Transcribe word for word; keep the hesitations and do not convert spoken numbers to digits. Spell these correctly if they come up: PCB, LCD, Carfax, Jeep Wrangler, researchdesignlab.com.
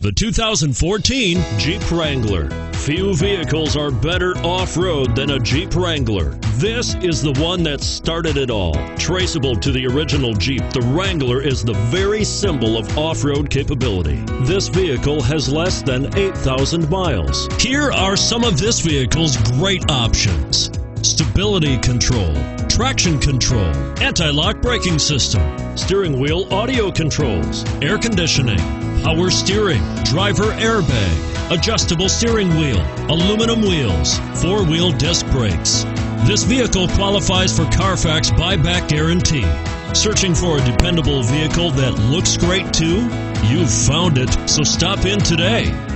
The two thousand fourteen Jeep Wrangler. Few vehicles are better off-road than a Jeep Wrangler. This is the one that started it all. Traceable to the original Jeep, the Wrangler is the very symbol of off-road capability. This vehicle has less than eight thousand miles. Here are some of this vehicle's great options: stability control, traction control, anti-lock braking system, steering wheel audio controls, air conditioning, power steering, driver airbag, adjustable steering wheel, aluminum wheels, four-wheel disc brakes. This vehicle qualifies for Carfax buyback guarantee. Searching for a dependable vehicle that looks great too? You've found it, so stop in today.